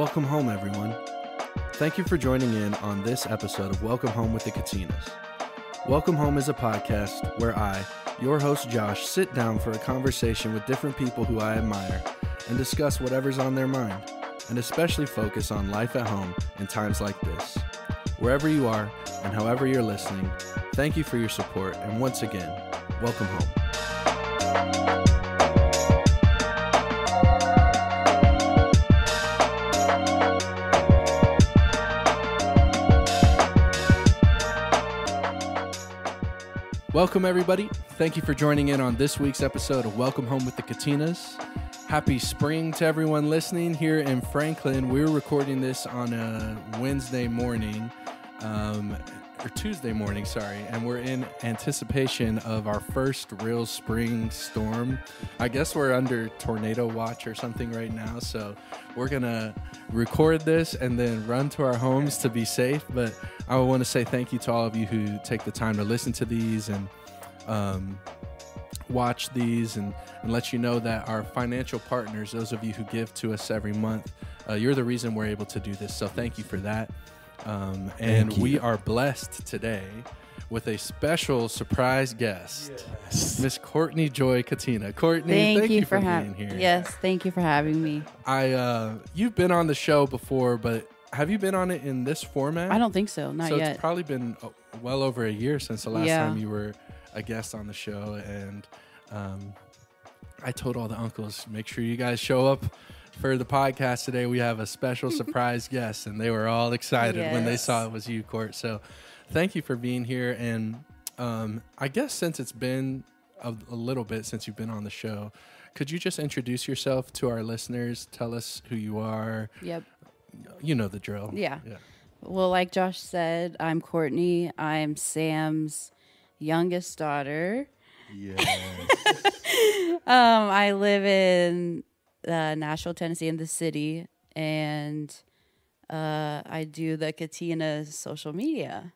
Welcome home, everyone. Thank you for joining in on this episode of Welcome Home with the Katinas. Welcome Home is a podcast where I, your host Josh, sit down for a conversation with different people who I admire and discuss whatever's on their mind, and especially focus on life at home in times like this. Wherever you are and however you're listening, thank you for your support, and once again, welcome home. Welcome, everybody. Thank you for joining in on this week's episode of Welcome Home with the Katinas. Happy spring to everyone listening here in Franklin. We're recording this on a Wednesday morning, or Tuesday morning, sorry, and we're in anticipation of our first real spring storm. I guess we're under tornado watch or something right now, so we're going to record this and then run to our homes to be safe, but I want to say thank you to all of you who take the time to listen to these and watch these and let you know that our financial partners, those of you who give to us every month, you're the reason we're able to do this, so thank you for that. And we are blessed today with a special surprise guest, Miss Kortney Joy Katina. Kortney, thank you for being here. Yes, thank you for having me. You've been on the show before, but have you been on it in this format? I don't think so, not yet. So it's probably been well over a year since the last time you were a guest on the show, and I told all the uncles, make sure you guys show up for the podcast today. We have a special surprise guest, and they were all excited when they saw it was you, Court. So thank you for being here. And I guess since it's been a little bit since you've been on the show, could you just introduce yourself to our listeners? Tell us who you are. Yep. You know the drill. Yeah. Well, like Josh said, I'm Kortney. I'm Sam's youngest daughter. I live in Nashville, Tennessee, in the city, and I do the Katina's social media.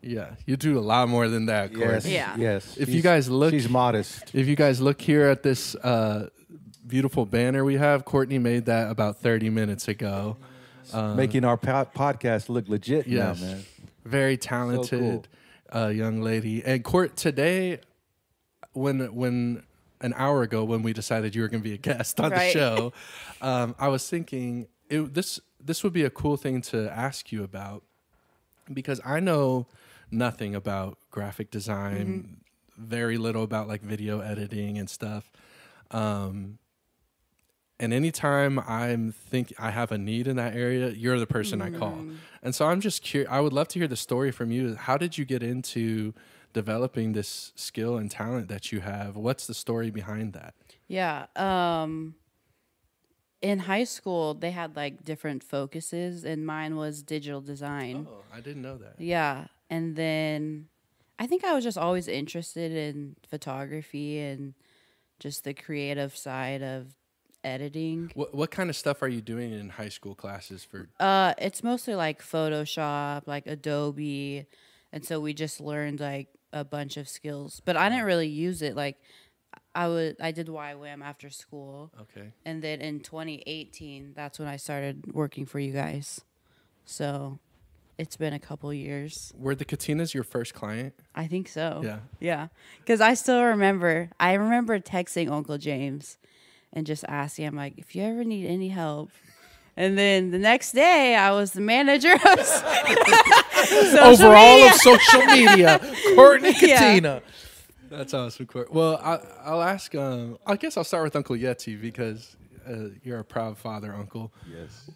Yeah, you do a lot more than that, of course. Yes. If you guys look, she's modest. If you guys look here at this beautiful banner we have, Kortney made that about 30 minutes ago, making our podcast look legit. Now, man, very talented young lady. And Court, today, when an hour ago when we decided you were going to be a guest on the show, I was thinking this would be a cool thing to ask you about, because I know nothing about graphic design, very little about like video editing and stuff. And anytime I have a need in that area, you're the person I call. And so I'm just curious. I would love to hear the story from you. How did you get into developing this skill and talent that you have? What's the story behind that? In high school, they had like different focuses, and mine was digital design. Oh, I didn't know that. Yeah, and then I think I was just always interested in photography and just the creative side of editing. What kind of stuff are you doing in high school classes for? It's mostly like Photoshop, like Adobe, and so we just learned like a bunch of skills, but I didn't really use it. Like I did YWAM after school. Okay. And then in 2018, that's when I started working for you guys. So it's been a couple years. Were the Katinas your first client? I think so. Yeah. Because I remember texting Uncle James and just asking him, like, if you ever need any help. And then the next day, I was the manager of social media, Kortney Katina. That's awesome, Court. Well, I'll ask. I guess I'll start with Uncle Yachty, because you're a proud father, Uncle. Yes.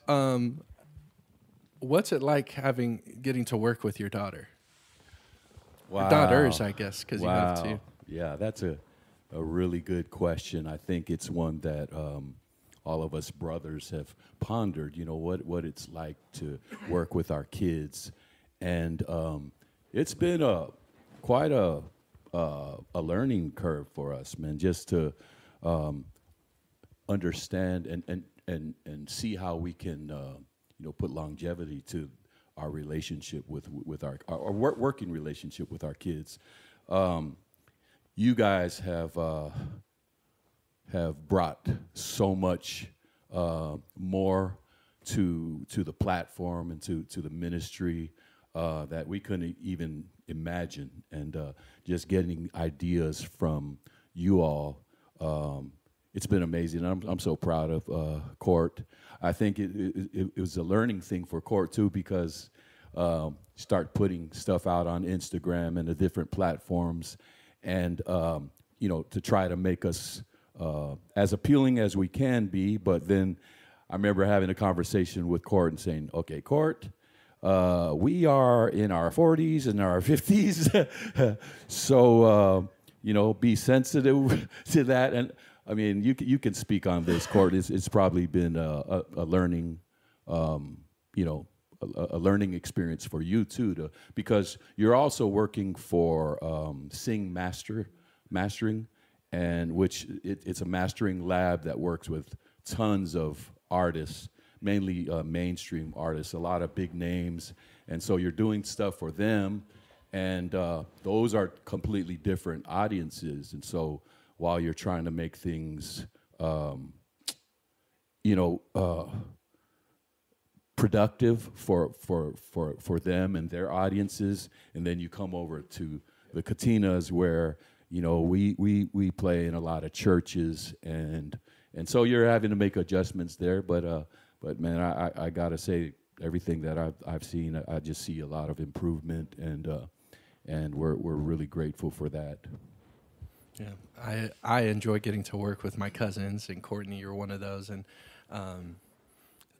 What's it like getting to work with your daughter? Wow. Your daughters, I guess, because you have two. Yeah, that's a really good question. I think it's one that all of us brothers have pondered, what it's like to work with our kids. And it's been quite a learning curve for us, man, just to understand and see how we can, put longevity to our relationship with our working relationship with our kids. You guys have brought so much more to the platform and to the ministry that we couldn't even imagine, and just getting ideas from you all. It's been amazing. I'm so proud of Kort. I think it was a learning thing for Kort too, because start putting stuff out on Instagram and the different platforms, and you know, to try to make us as appealing as we can be. But then I remember having a conversation with Kort and saying, "Okay, Kort, we are in our 40s and our 50s, so you know, be sensitive to that." And I mean, you can speak on this, Kort. It's probably been a learning, you know, a learning experience for you too, because you're also working for Sing Mastering, and which it's a mastering lab that works with tons of artists, mainly mainstream artists, a lot of big names, and so you're doing stuff for them, and those are completely different audiences, and so while you're trying to make things, you know, productive for them and their audiences, and then you come over to the Katinas, where you know we play in a lot of churches, and so you're having to make adjustments there. But man, I gotta say, everything that I've seen, I just see a lot of improvement, and we're really grateful for that. Yeah, I enjoy getting to work with my cousins, and Kortney, you're one of those, and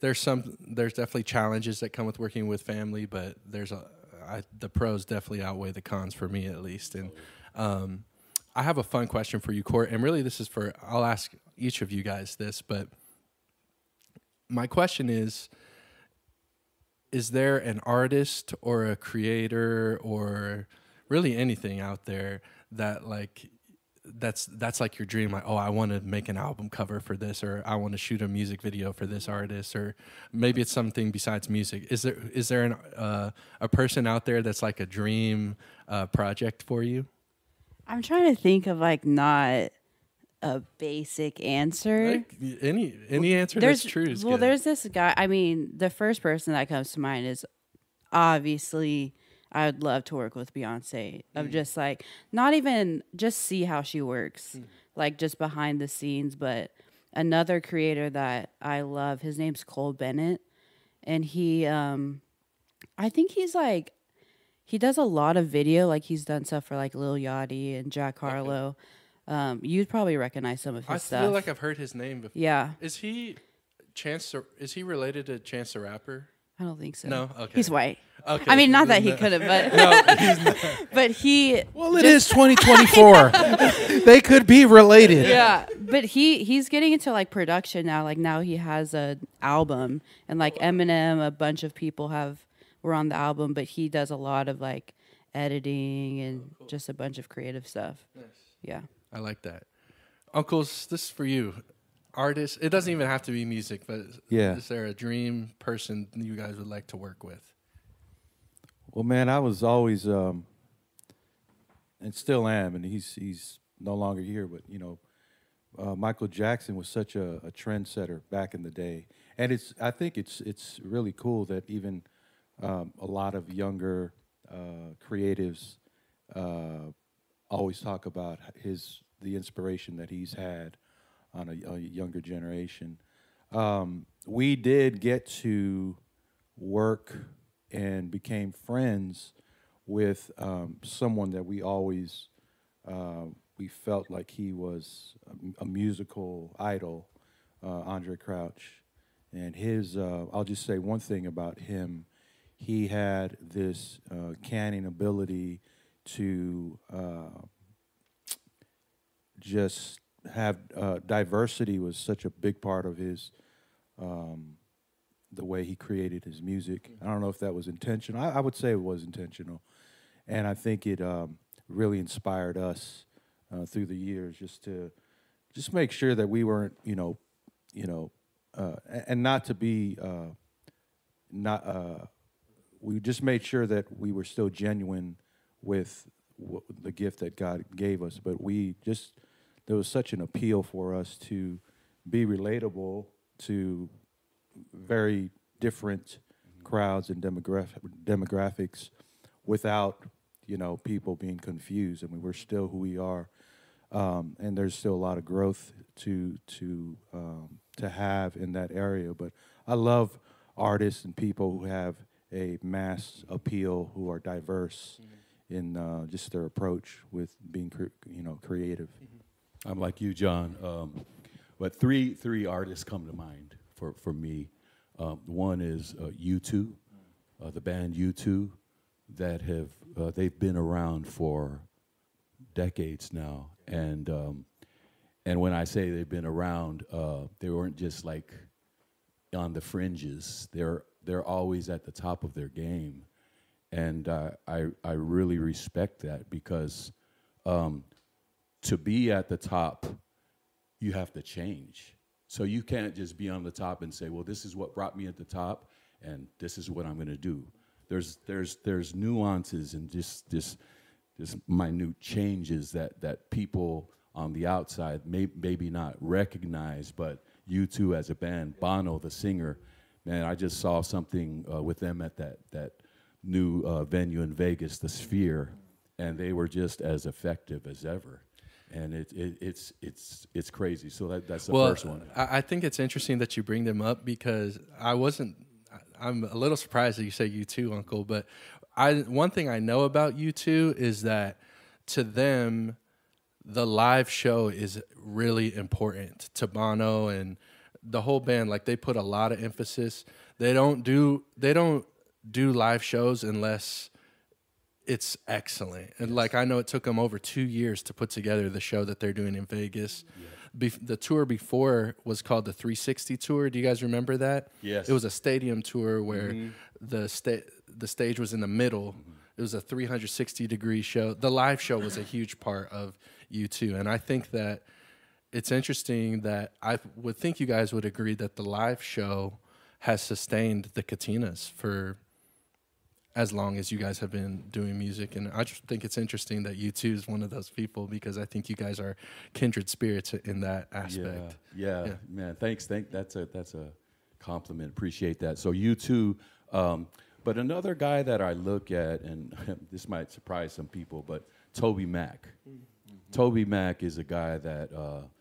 there's definitely challenges that come with working with family, but the pros definitely outweigh the cons for me, at least. And I have a fun question for you, Kort, and really this is for, I'll ask each of you guys this, but my question is there an artist or a creator or really anything out there that like, that's like your dream, like, oh, I want to make an album cover for this, or I want to shoot a music video for this artist, or maybe it's something besides music. Is there a person out there that's like a dream project for you? I'm trying to think of like not a basic answer. Like, any answer that's true is good. Well, there's this guy. I mean, the first person that comes to mind is obviously, I would love to work with Beyonce, of just like, not even just see how she works, like just behind the scenes. But another creator that I love, his name's Cole Bennett. And he, I think he's like, he does a lot of video. Like he's done stuff for like Lil Yachty and Jack Harlow. Okay. You'd probably recognize some of his stuff. I feel like I've heard his name before. Yeah. Is he related to Chance the Rapper? I don't think so. No, okay. He's white. Okay. I mean, not that he could have, but no, he's not. But he. Well, it is 2024. They could be related. Yeah, but he's getting into like production now. Like now he has an album, and like Eminem, a bunch of people were on the album, but he does a lot of like editing and just a bunch of creative stuff. Nice. Yeah. I like that. Uncles, this is for you. Artist, it doesn't even have to be music, but yeah. Is there a dream person you guys would like to work with? Well, man, I was always, and still am, and he's no longer here, but, you know, Michael Jackson was such a trendsetter back in the day. And I think it's really cool that even a lot of younger creatives always talk about the inspiration that he's had on a younger generation. We did get to work and became friends with someone that we always, we felt like he was a musical idol, Andre Crouch. And his, I'll just say one thing about him, he had this canny ability to just have, diversity was such a big part of his, the way he created his music. I don't know if that was intentional. I would say it was intentional. And I think it really inspired us through the years just to make sure that we weren't, and not to be, we just made sure that we were still genuine with the gift that God gave us. But we just, there was such an appeal for us to be relatable to very different crowds and demographics without, you know, people being confused. I mean, we're still who we are, and there's still a lot of growth to have in that area. But I love artists and people who have a mass appeal, who are diverse in just their approach with being, you know, creative. I'm like you, John. But three artists come to mind for me. One is U2, the band U2, that have they've been around for decades now, and when I say they've been around, they weren't just like on the fringes. They're always at the top of their game, and I really respect that, because to be at the top, you have to change. So you can't just be on the top and say, well, this is what brought me at the top, and this is what I'm going to do. There's nuances and just minute changes that people on the outside maybe not recognize, but U2 as a band, Bono the singer, man, I just saw something with them at that new venue in Vegas, the Sphere, and they were just as effective as ever. And it's crazy. So that's the first one. I think it's interesting that you bring them up, because I'm a little surprised that you say U2, Uncle. But one thing I know about U2 is that to them, the live show is really important. To Bono and the whole band, like, they put a lot of emphasis. They don't do live shows unless it's excellent. And like, I know it took them over 2 years to put together the show that they're doing in Vegas. Yeah. The tour before was called the 360 tour. Do you guys remember that? Yes. It was a stadium tour where the stage was in the middle. It was a 360-degree show. The live show was a huge part of U2. And I think that it's interesting that I would think you guys would agree that the live show has sustained the Katinas for as long as you guys have been doing music. And I just think it's interesting that U2 is one of those people, because I think you guys are kindred spirits in that aspect. Yeah. Man, thanks. That's a compliment. Appreciate that. So U2, but another guy that I look at, and this might surprise some people, but Toby Mac. Toby Mac is a guy that,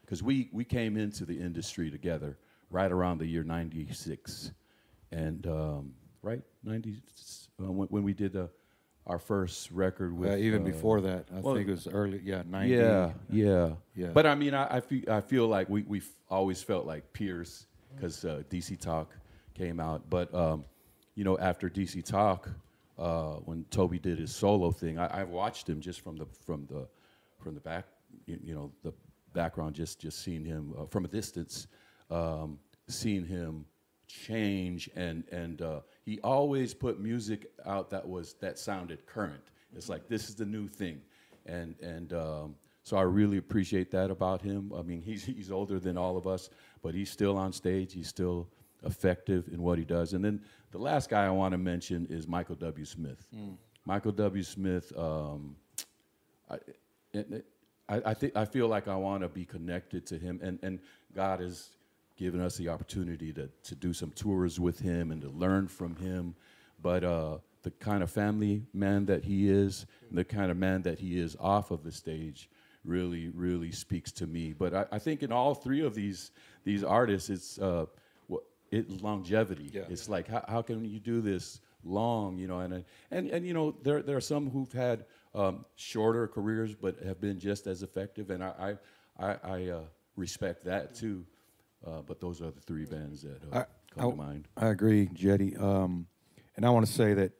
because we came into the industry together right around the year 96, and right? 96. When we did our first record with... even before that. I think it was early, 90. Yeah. But I mean, I feel like we've always felt like peers, because DC Talk came out. But, you know, after DC Talk, when Toby did his solo thing, I watched him just from the back, you know, the background, just seeing him from a distance, seeing him change, and he always put music out that sounded current. It's like, this is the new thing, and so I really appreciate that about him. I mean, he's older than all of us, but he's still on stage. He's still effective in what he does. And then the last guy I want to mention is Michael W. Smith. Michael W. Smith. I feel like I want to be connected to him, and God is Giving us the opportunity to do some tours with him and to learn from him. But the kind of family man that he is, and the kind of man that he is off of the stage, really, really speaks to me. But I think in all three of these artists, it's longevity. Yeah. It's like, how can you do this long? You know, and you know, there are some who've had shorter careers but have been just as effective, and I respect that too. But those are the three bands that come to mind. I agree, Jetty. And I want to say that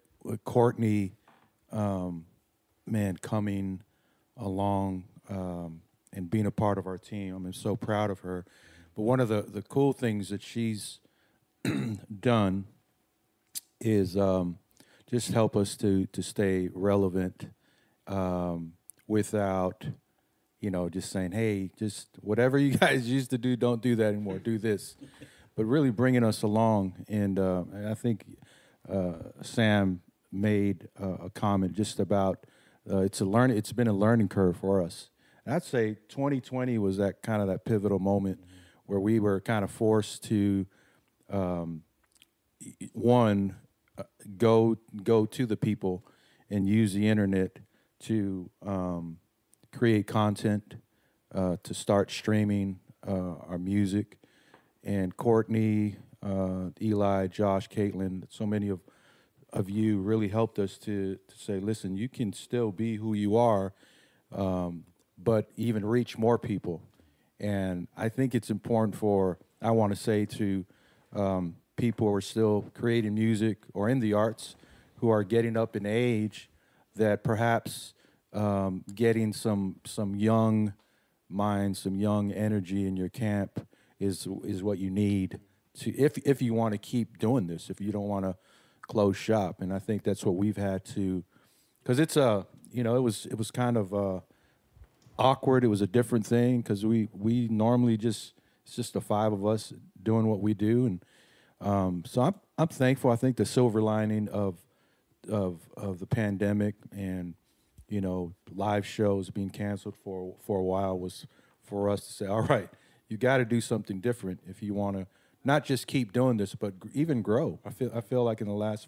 Kortney, man, coming along and being a part of our team, I'm so proud of her. But one of the cool things that she's done is just help us to stay relevant without... You know, just saying, hey, just whatever you guys used to do, don't do that anymore. Do this, but really bringing us along. And I think Sam made a comment just about it's been a learning curve for us. And I'd say 2020 was that pivotal moment where we were kind of forced to one, go to the people and use the internet to create content, to start streaming our music. And Kortney, Eli, Josh, Caitlyn, so many of you really helped us to say, listen, you can still be who you are, but even reach more people. And I think it's important for, I want to say to people who are still creating music or in the arts, who are getting up in age, that perhaps getting some young minds, some young energy in your camp is what you need to, if you want to keep doing this, if you don't want to close shop. And I think that's what we've had to, because it's a, you know, it was kind of awkward. It was a different thing because we normally just, it's just the five of us doing what we do. And so I'm thankful. I think the silver lining of the pandemic and, you know, live shows being canceled for a while was for us to say, all right, you got to do something different if you want to not just keep doing this, but even grow. I feel like in the last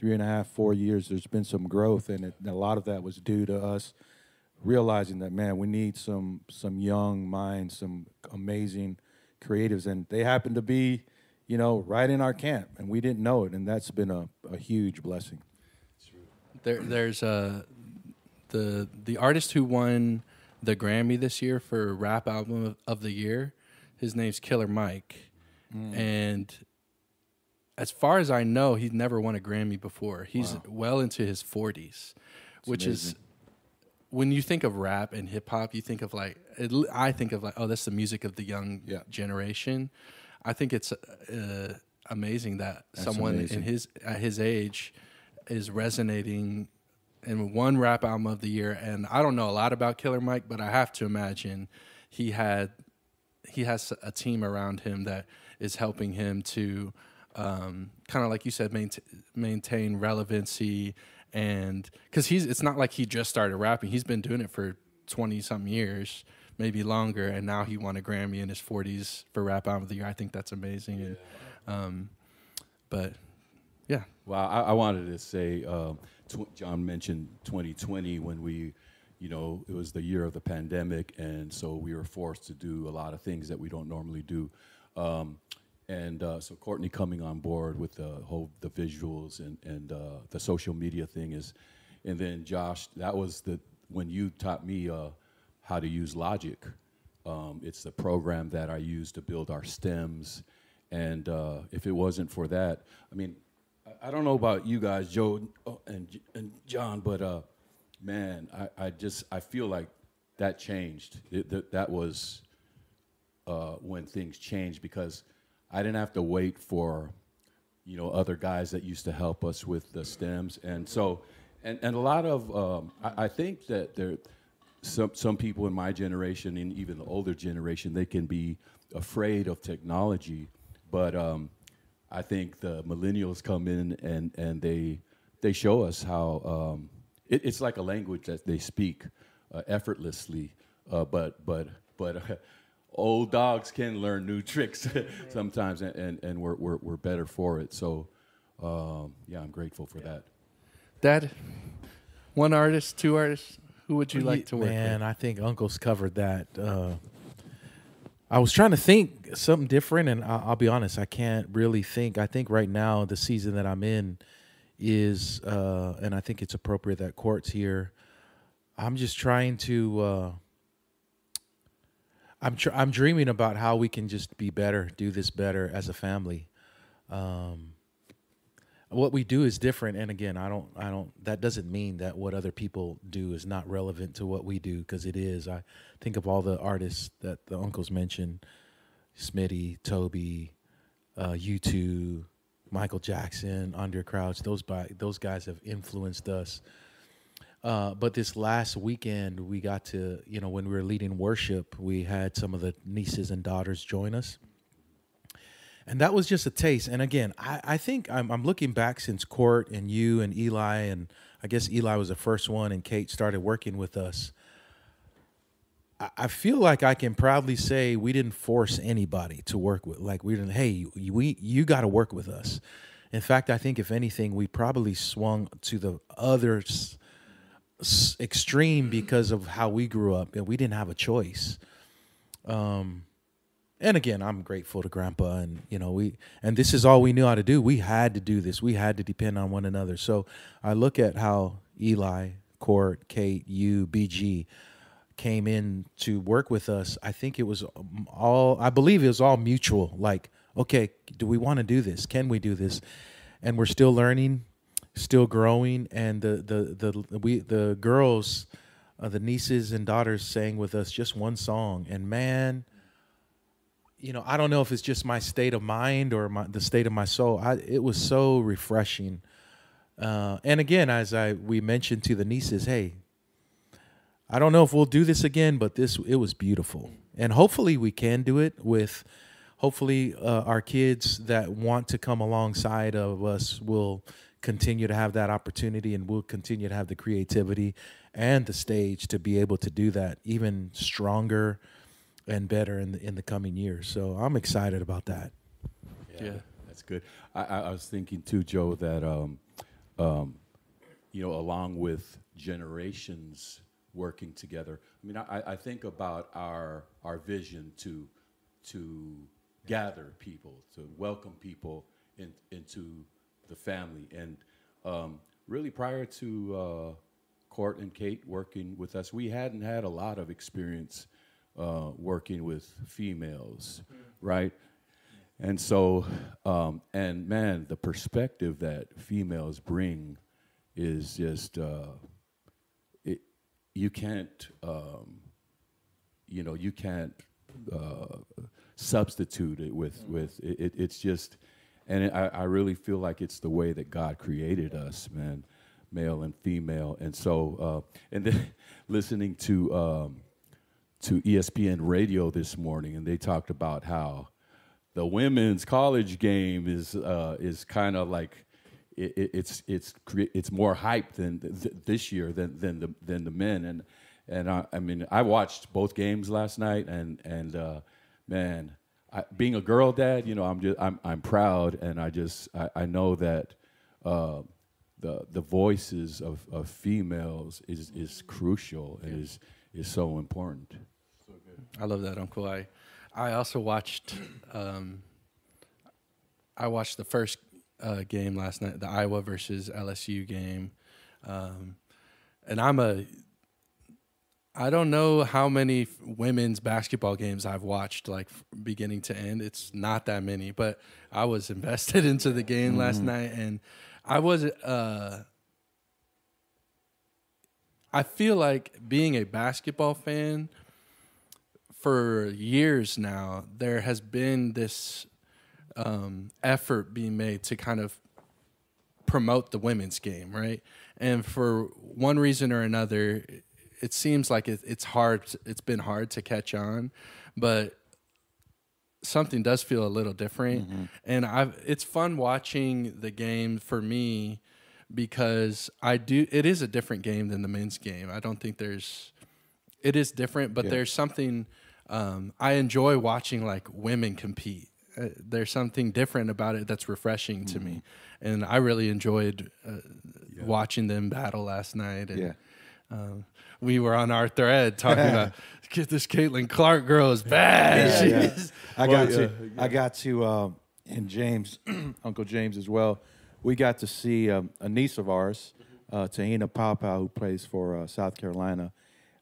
3.5, 4 years, there's been some growth, and a lot of that was due to us realizing that, man, we need some young minds, some amazing creatives, and they happen to be, you know, right in our camp, and we didn't know it, and that's been a huge blessing. There's the artist who won the Grammy this year for Rap Album of the Year. His name's Killer Mike. Mm. And as far as I know, he'd never won a Grammy before. He's well into his 40s, which is, when you think of rap and hip hop, you think of like, I think of like, oh, that's the music of the young generation. I think it's amazing that someone at his age is resonating and won Rap Album of the Year. And I don't know a lot about Killer Mike, but I have to imagine he has a team around him that is helping him to kind of, like you said, maintain relevancy. And because it's not like he just started rapping. He's been doing it for 20-something years, maybe longer, and now he won a Grammy in his 40s for Rap Album of the Year. I think that's amazing. Yeah. And, but, yeah. Well, I wanted to say, John mentioned 2020 when we, you know, it was the year of the pandemic, and so we were forced to do a lot of things that we don't normally do. So Kortney coming on board with the visuals and the social media thing is, and then Josh, that was when you taught me how to use Logic. It's the program that I use to build our stems, and if it wasn't for that, I mean, I don't know about you guys, Joe and John, but man, I feel like that changed. That was when things changed, because I didn't have to wait for, you know, other guys that used to help us with the stems. And so, and a lot of, I think that there, some people in my generation and even the older generation, they can be afraid of technology, but I think the millennials come in and they show us how it's like a language that they speak effortlessly, but old dogs can learn new tricks sometimes, and we're better for it. So yeah, I'm grateful for that. Dad, one artist, two artists, who would you like to work with? Man, I think Uncle's covered that. I was trying to think something different, and I'll be honest, I can't really think. I think right now the season that I'm in is, and I think it's appropriate that Kort's here. I'm just trying to, I'm dreaming about how we can just be better, do this better as a family. What we do is different, and again, that doesn't mean that what other people do is not relevant to what we do, because it is. I think of all the artists that the uncles mentioned, Smitty, Toby, U2, Michael Jackson, Andre Crouch. Those guys have influenced us. But this last weekend, we got to, you know, when we were leading worship, we had some of the nieces and daughters join us. And that was just a taste. And again, I think I'm looking back since Kort and you and Eli, and I guess Eli was the first one and Kate started working with us. I feel like I can proudly say we didn't force anybody to work with. Like we didn't, hey, you got to work with us. In fact, I think if anything, we probably swung to the other extreme because of how we grew up, and we didn't have a choice. And again, I'm grateful to Grandpa, and you know, and this is all we knew how to do. We had to do this. We had to depend on one another. So I look at how Eli, Court, Kate, you, BG came in to work with us. I think it was all, I believe it was all mutual. Like, okay, do we want to do this? Can we do this? And we're still learning, still growing. And the girls, the nieces and daughters sang with us just one song. And man, you know, I don't know if it's just my state of mind or the state of my soul. It was so refreshing. And again, as we mentioned to the nieces, hey, I don't know if we'll do this again, but it was beautiful. And hopefully we can do it with, hopefully our kids that want to come alongside of us will continue to have that opportunity, and we'll continue to have the creativity and the stage to be able to do that even stronger and better in the coming years. So I'm excited about that. Yeah, that's good. I was thinking too, Joe, that, you know, along with generations working together. I mean, I think about our vision to gather people, to welcome people into the family. And really prior to Court and Kate working with us, we hadn't had a lot of experience working with females, right? And so, and man, the perspective that females bring is just, you can't, you know, you can't substitute it with it. It's just, and I really feel like it's the way that God created us, man, male and female. And so, and then listening to ESPN radio this morning, and they talked about how the women's college game is kind of like it's more hype than this year than the men, and I mean, I watched both games last night, and man, being a girl dad, you know, I'm proud, and I know that the voices of females is crucial, and is so important. So good. I love that, Uncle. I also watched I watched the first game last night, the Iowa versus LSU game, and I don't know how many women's basketball games I've watched, like beginning to end. It's not that many, but I was invested into the game last night, and I was. I feel like being a basketball fan for years now, there has been this effort being made to kind of promote the women's game, right? And for one reason or another, it seems like it's hard. It's been hard to catch on, but something does feel a little different. Mm-hmm. And it's fun watching the game for me because it is a different game than the men's game. I don't think it is different, but there's something, I enjoy watching like women compete. There's something different about it that's refreshing to me. And I really enjoyed watching them battle last night. And, we were on our thread talking about this Caitlyn Clark girl is bad. Yeah, yeah. I got to, and James, Uncle James as well. We got to see a niece of ours, Tahina Pau Pau, who plays for South Carolina.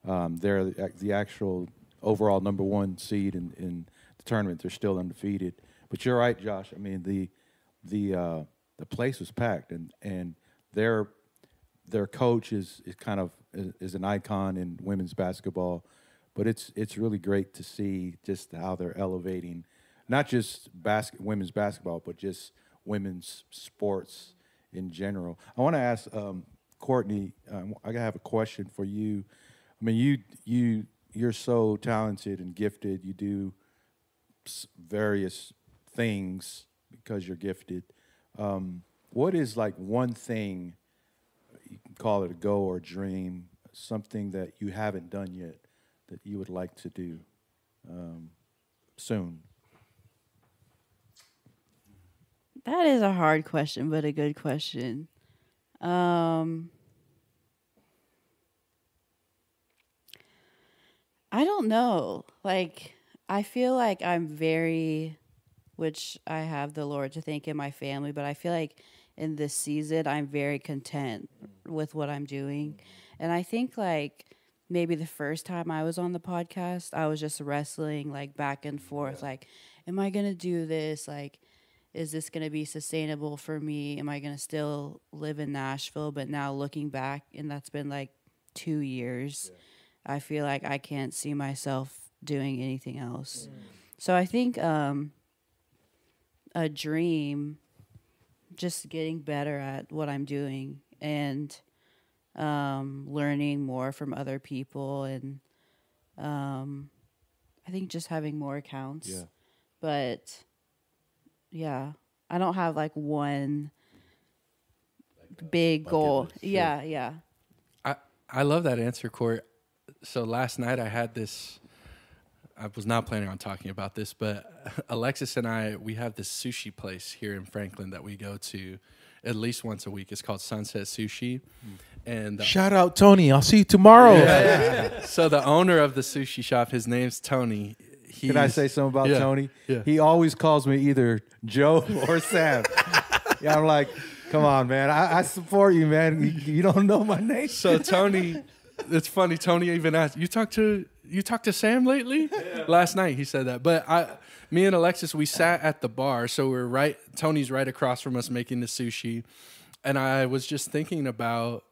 They're the actual overall #1 seed in the tournament. They're still undefeated. But you're right, Josh. I mean, the place was packed, and their coach is kind of an icon in women's basketball. But it's really great to see just how they're elevating not just women's basketball, but just women's sports in general. I want to ask Kortney. I have a question for you. I mean, you're so talented and gifted. You do various things because you're gifted. What is like one thing, you can call it a goal or a dream, something that you haven't done yet that you would like to do soon? That is a hard question, but a good question. I don't know. Like, I feel like I'm very, which I have the Lord to thank in my family, but I feel like in this season, I'm very content with what I'm doing. And I think, like, maybe the first time I was on the podcast, I was just wrestling, like, back and forth. Yeah. Like, am I going to do this? Like, is this going to be sustainable for me? Am I going to still live in Nashville? But now looking back, and that's been, like, 2 years, yeah, I feel like I can't see myself doing anything else. Mm. So I think a dream, just getting better at what I'm doing and learning more from other people, and I think just having more accounts. Yeah. But yeah, I don't have like one big goal. Yeah, yeah. I love that answer, Court. So last night I had this, I was not planning on talking about this, but Alexis and I, we have this sushi place here in Franklin that we go to at least once a week. It's called Sunset Sushi. And shout out Tony. I'll see you tomorrow. Yeah. So the owner of the sushi shop, his name's Tony. Can I say something about Tony? Yeah. He always calls me either Joe or Sam. Yeah, I'm like, come on, man. I support you, man. You don't know my name. So Tony, it's funny. Tony even asked, you talked to Sam lately? Yeah. Last night he said that. But me and Alexis, we sat at the bar. So we're right, Tony's right across from us making the sushi. And I was just thinking about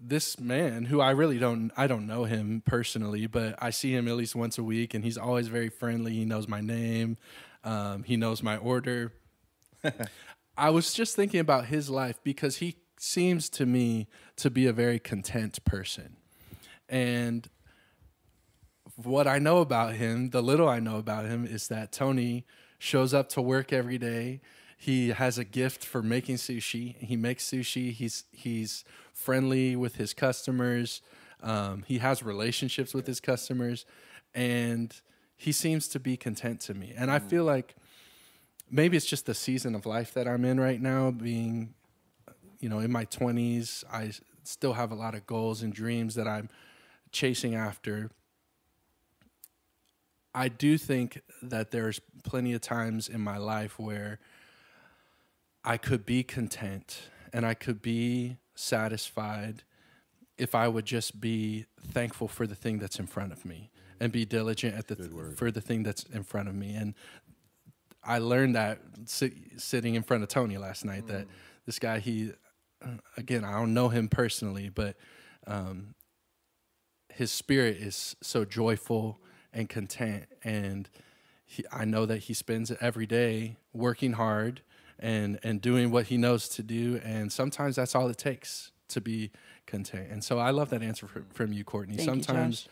this man who I don't know him personally, but I see him at least once a week, and he's always very friendly. He knows my name. He knows my order. I was just thinking about his life because he seems to me to be a very content person. And what I know about him, the little I know about him, is that Tony shows up to work every day. He has a gift for making sushi. He makes sushi. He's friendly with his customers. He has relationships with his customers, and he seems to be content to me. And I feel like maybe it's just the season of life that I'm in right now, being, you know, in my 20s. I still have a lot of goals and dreams that I'm chasing after. I do think that there's plenty of times in my life where I could be content and I could be satisfied if I would just be thankful for the thing that's in front of me and be diligent at for the thing that's in front of me. And I learned that sitting in front of Tony last night, that this guy, he, again, I don't know him personally, but his spirit is so joyful and content. And I know that he spends every day working hard and doing what he knows to do, and sometimes that's all it takes to be content. And so I love that answer from you, Kortney. Sometimes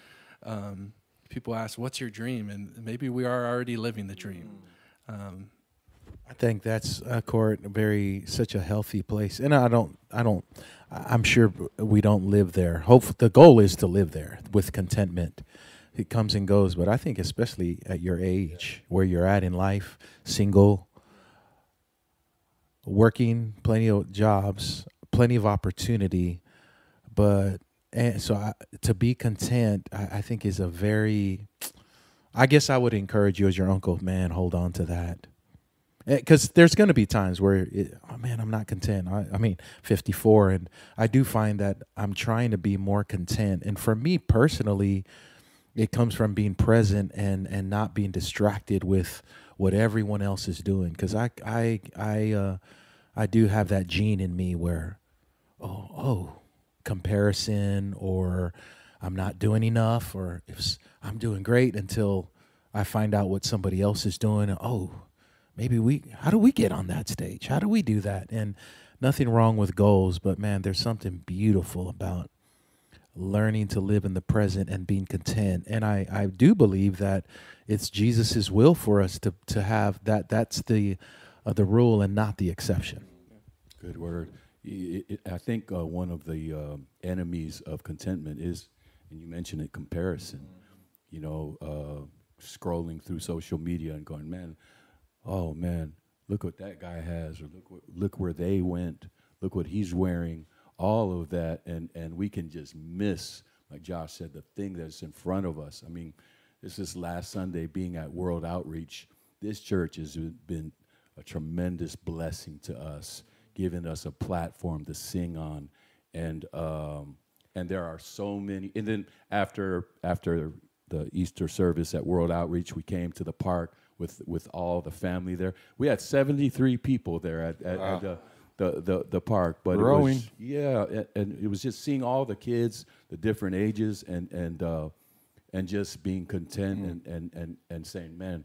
people ask, what's your dream? And maybe we are already living the dream. I think that's, Court, such a healthy place. And I'm sure we don't live there. Hopefully, the goal is to live there with contentment. It comes and goes, but I think especially at your age, where you're at in life, single, working, plenty of jobs, plenty of opportunity, and so to be content, I think is a very. I guess I would encourage you as your uncle, man, hold on to that, because there's going to be times where, oh man, I'm not content. I mean, 54, and I do find that I'm trying to be more content, and for me personally, it comes from being present and not being distracted with what everyone else is doing, because I do have that gene in me where, comparison, or I'm not doing enough, or if I'm doing great until I find out what somebody else is doing. Oh, maybe how do we get on that stage? How do we do that? And nothing wrong with goals, but man, there's something beautiful about learning to live in the present and being content. And I do believe that it's Jesus's will for us to have that. That's the rule and not the exception. Good word. I think one of the enemies of contentment is, and you mentioned it, comparison. you know, scrolling through social media and going, man, oh man, look what that guy has, or look where they went, look what he's wearing, all of that, and we can just miss, like Josh said, the thing that's in front of us. I mean, this last Sunday being at World Outreach, this church has been a tremendous blessing to us, giving us a platform to sing on, and there are so many. And then after the Easter service at World Outreach, we came to the park with all the family there. We had 73 people there at the park, but growing. It was, yeah, and it was just seeing all the kids, the different ages, and just being content and saying, man,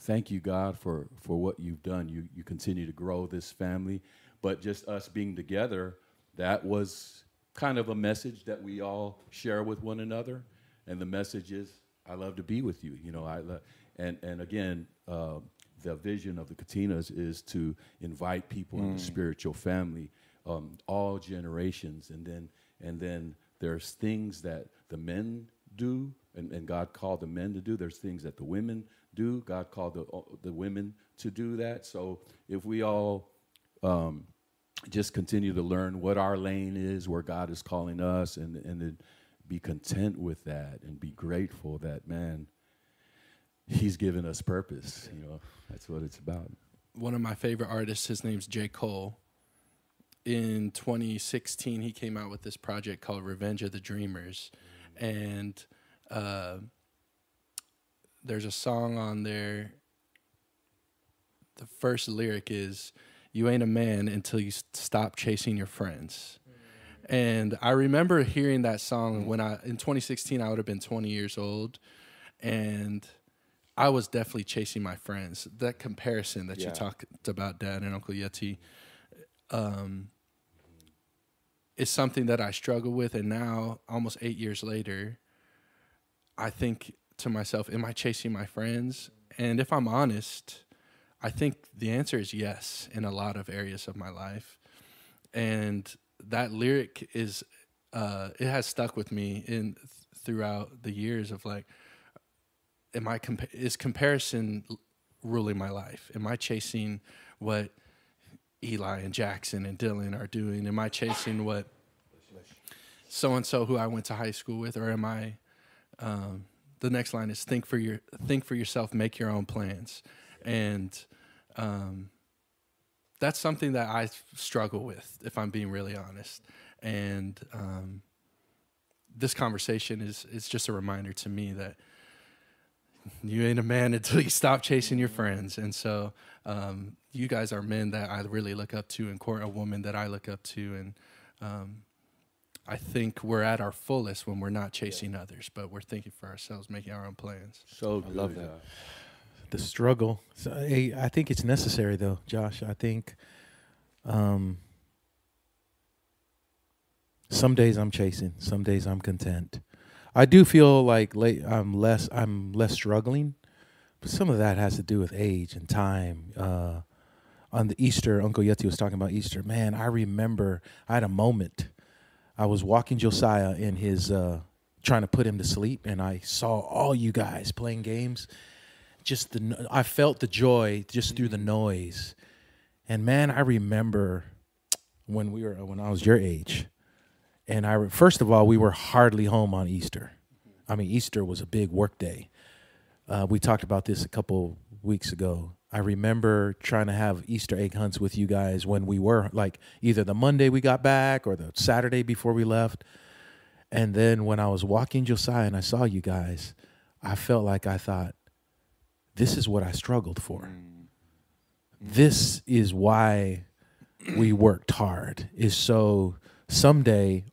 thank you, God, for what you've done. You continue to grow this family, but just us being together, that was kind of a message that we all share with one another, and the message is, I love to be with you. You know, and again. The vision of the Katinas is to invite people into spiritual family, all generations, and then there's things that the men do, and God called the men to do. There's things that the women do. God called the women to do that. So if we all just continue to learn what our lane is, where God is calling us, and then be content with that, and be grateful that, man, He's given us purpose, you know. That's what it's about. One of my favorite artists, his name's J. Cole. In 2016, he came out with this project called Revenge of the Dreamers. And there's a song on there. The first lyric is, "You ain't a man until you stop chasing your friends." And I remember hearing that song when in 2016, I would have been 20 years old. And I was definitely chasing my friends. That comparison that you talked about, Dad and Uncle Yachty, is something that I struggle with. And now, almost 8 years later, I think to myself, am I chasing my friends? And if I'm honest, I think the answer is yes in a lot of areas of my life. And that lyric is, it has stuck with me throughout the years of like, is comparison ruling my life? Am I chasing what Eli and Jackson and Dylan are doing? Am I chasing what so-and-so who I went to high school with? Or am I, the next line is think for yourself, make your own plans. And that's something that I struggle with, if I'm being really honest. And this conversation is just a reminder to me that you ain't a man until you stop chasing your friends. And so you guys are men that I really look up to, and a woman that I look up to. And I think we're at our fullest when we're not chasing others, but we're thinking for ourselves, making our own plans. So good. I love that. The struggle. So, hey, I think it's necessary, though, Josh. I think some days I'm chasing, some days I'm content. I do feel like I'm less struggling, but some of that has to do with age and time. On the Easter, Uncle Yachty was talking about Easter. Man, I remember I had a moment. I was walking Josiah in his, trying to put him to sleep, and I saw all you guys playing games. Just I felt the joy just through the noise, and man, I remember when I was your age. And first of all, we were hardly home on Easter. I mean, Easter was a big work day. We talked about this a couple weeks ago. I remember trying to have Easter egg hunts with you guys when we were, like, either the Monday we got back or the Saturday before we left. And then when I was walking Josiah and I saw you guys, I felt like I thought, this is what I struggled for. This is why we worked hard, is so someday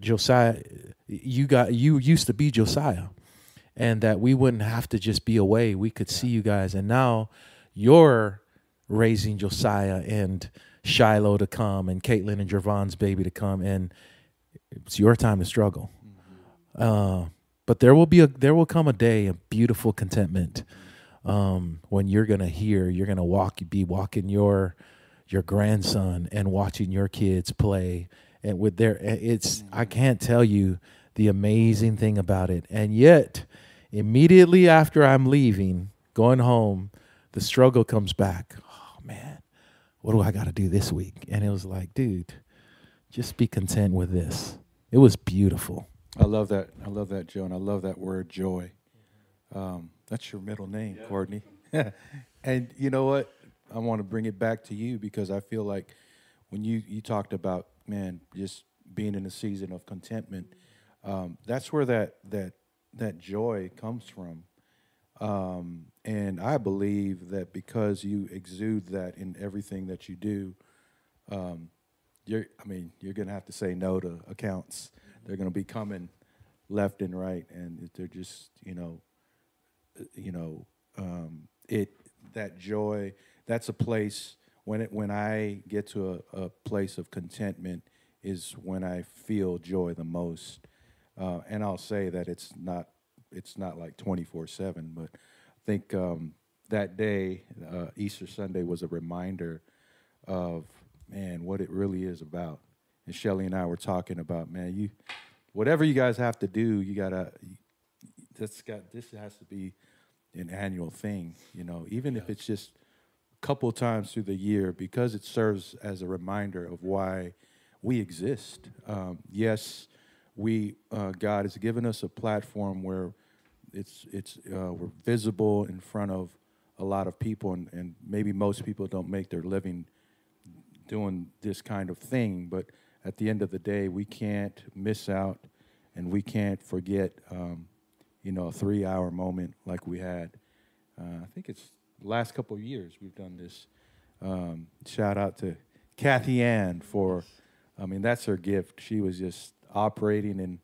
Josiah, you used to be Josiah, and that we wouldn't have to just be away. We could see you guys, and now you're raising Josiah and Shiloh to come, and Caitlyn and Javon's baby to come, and it's your time to struggle. But there will come a day of beautiful contentment when you're gonna be walking your grandson and watching your kids play, and I can't tell you the amazing thing about it. And yet, immediately after I'm leaving, going home, the struggle comes back. Oh, man, what do I got to do this week? And it was like, dude, just be content with this. It was beautiful. I love that. I love that, Joe, and I love that word, joy. That's your middle name, yeah. Kortney. And you know what? I want to bring it back to you because I feel like when you talked about, man, just being in a season of contentment, that's where that joy comes from. And I believe that because you exude that in everything that you do, you're going to have to say no to accounts. They're going to be coming left and right, and they're just, that joy, that's a place when I get to a place of contentment is when I feel joy the most. And I'll say that it's not like 24/7, but I think that day, Easter Sunday, was a reminder of, man, what it really is about. And Shelly and I were talking about, man, whatever you guys have to do, this has to be an annual thing, even if it's just a couple times through the year, because it serves as a reminder of why we exist. Yes, God has given us a platform where we're visible in front of a lot of people, and maybe most people don't make their living doing this kind of thing, but at the end of the day, we can't miss out, and we can't forget, a 3-hour moment like we had. I think it's the last couple of years we've done this. Shout out to Kathy Ann that's her gift. She was just operating in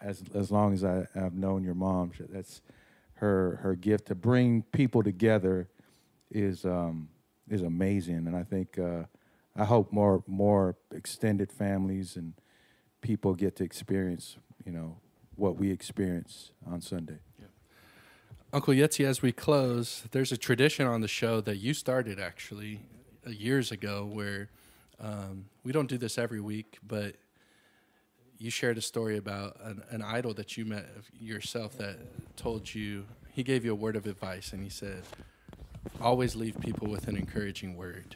as long as I have known your mom, that's her gift to bring people together is amazing. And I think, I hope more extended families and people get to experience, what we experience on Sunday. Yeah. Uncle Yetzi, as we close, there's a tradition on the show that you started actually years ago where we don't do this every week, but you shared a story about an idol that you met yourself that told you, he gave you a word of advice and he said, always leave people with an encouraging word.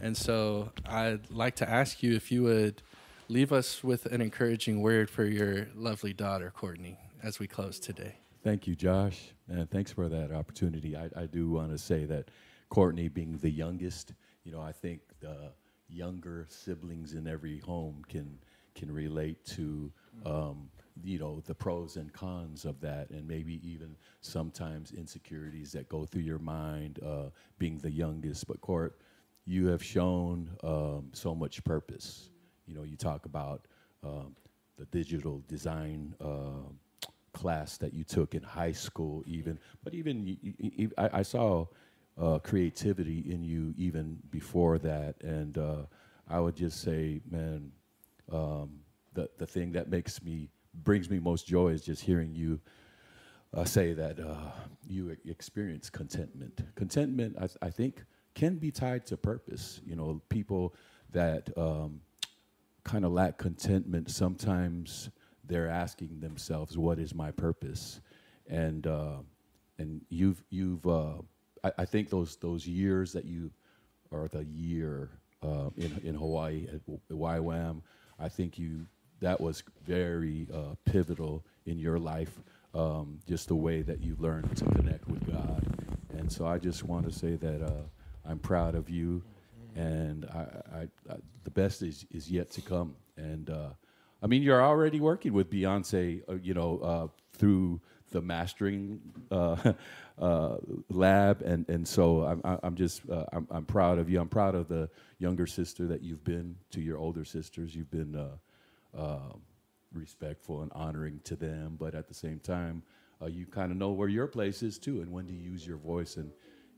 And so I'd like to ask you if you would leave us with an encouraging word for your lovely daughter, Kortney, as we close today. Thank you, Josh, and thanks for that opportunity. I do want to say that Kortney, being the youngest, I think the younger siblings in every home can relate to, the pros and cons of that, and maybe even sometimes insecurities that go through your mind, being the youngest. But Kort, you have shown so much purpose. You talk about the digital design class that you took in high school, even. But even I saw creativity in you even before that. And I would just say, man, the thing that brings me most joy is just hearing you say that you experience contentment. Contentment, I think, can be tied to purpose. People that kind of lack contentment, sometimes they're asking themselves, what is my purpose? And I think those years that you, or the year in Hawaii at YWAM, I think that was very pivotal in your life, just the way that you learned to connect with God. And so I just want to say that I'm proud of you. And the best is yet to come. And you're already working with Beyonce, through the mastering lab, and so I'm proud of you. I'm proud of the younger sister that you've been to your older sisters. You've been respectful and honoring to them, but at the same time, you kind of know where your place is too, and when to use your voice.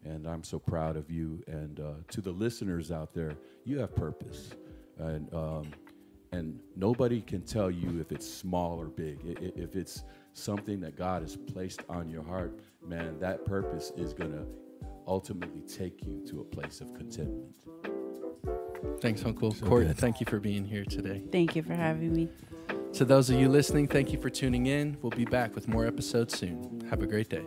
And I'm so proud of you. And to the listeners out there, you have purpose. And nobody can tell you if it's small or big. If it's something that God has placed on your heart, man, that purpose is going to ultimately take you to a place of contentment. Thanks, Uncle Kort. Thank you for being here today. Thank you for having me. To those of you listening, thank you for tuning in. We'll be back with more episodes soon. Have a great day.